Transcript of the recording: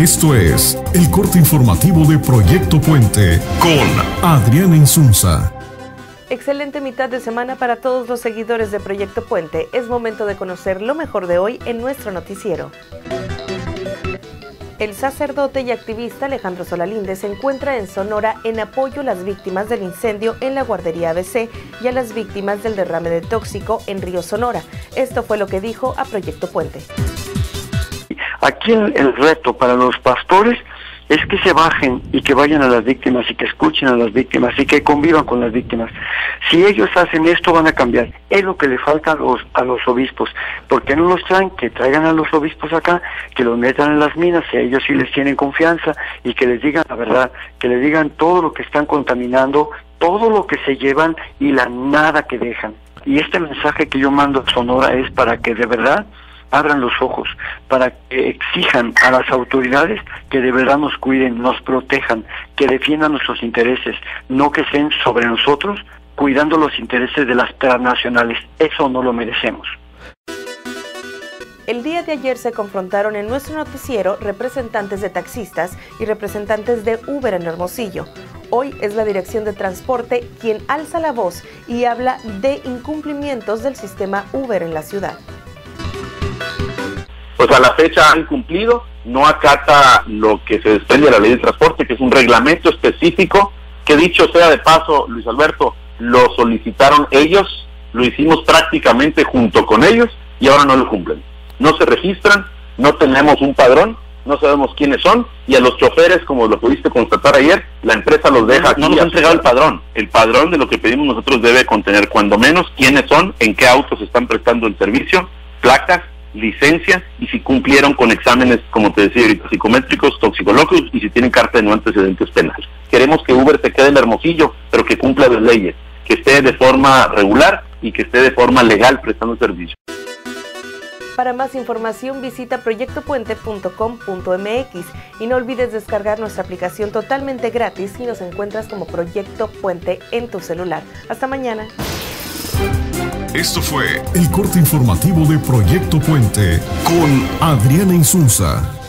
Esto es el corte informativo de Proyecto Puente con Adriana Inzunza. Excelente mitad de semana para todos los seguidores de Proyecto Puente. Es momento de conocer lo mejor de hoy en nuestro noticiero. El sacerdote y activista Alejandro Solalinde se encuentra en Sonora en apoyo a las víctimas del incendio en la guardería ABC y a las víctimas del derrame de tóxico en Río Sonora. Esto fue lo que dijo a Proyecto Puente. Aquí el reto para los pastores es que se bajen y que vayan a las víctimas y que escuchen a las víctimas y que convivan con las víctimas. Si ellos hacen esto, van a cambiar. Es lo que le falta a los obispos. ¿Por qué no los traen? Que traigan a los obispos acá, que los metan en las minas, si a ellos sí les tienen confianza, y que les digan la verdad, que les digan todo lo que están contaminando, todo lo que se llevan y la nada que dejan. Y este mensaje que yo mando a Sonora es para que de verdad abran los ojos, para que exijan a las autoridades que de verdad nos cuiden, nos protejan, que defiendan nuestros intereses, no que estén sobre nosotros cuidando los intereses de las transnacionales. Eso no lo merecemos. El día de ayer se confrontaron en nuestro noticiero representantes de taxistas y representantes de Uber en Hermosillo. Hoy es la Dirección de Transporte quien alza la voz y habla de incumplimientos del sistema Uber en la ciudad. Pues a la fecha han cumplido, no acata lo que se desprende de la ley de transporte, que es un reglamento específico, que dicho sea de paso, Luis Alberto, lo solicitaron ellos, lo hicimos prácticamente junto con ellos y ahora no lo cumplen. No se registran, no tenemos un padrón, no sabemos quiénes son y a los choferes, como lo pudiste constatar ayer, la empresa los deja aquí. No nos ha entregado el padrón. El padrón de lo que pedimos nosotros debe contener cuando menos quiénes son, en qué autos están prestando el servicio, placas, licencia y si cumplieron con exámenes, como te decía, psicométricos, toxicológicos y si tienen carta de no antecedentes penales. Queremos que Uber se quede en Hermosillo, pero que cumpla las leyes, que esté de forma regular y que esté de forma legal prestando servicio. Para más información visita proyectopuente.com.mx y no olvides descargar nuestra aplicación totalmente gratis y nos encuentras como Proyecto Puente en tu celular. Hasta mañana. Esto fue el corte informativo de Proyecto Puente con Adriana Inzunza.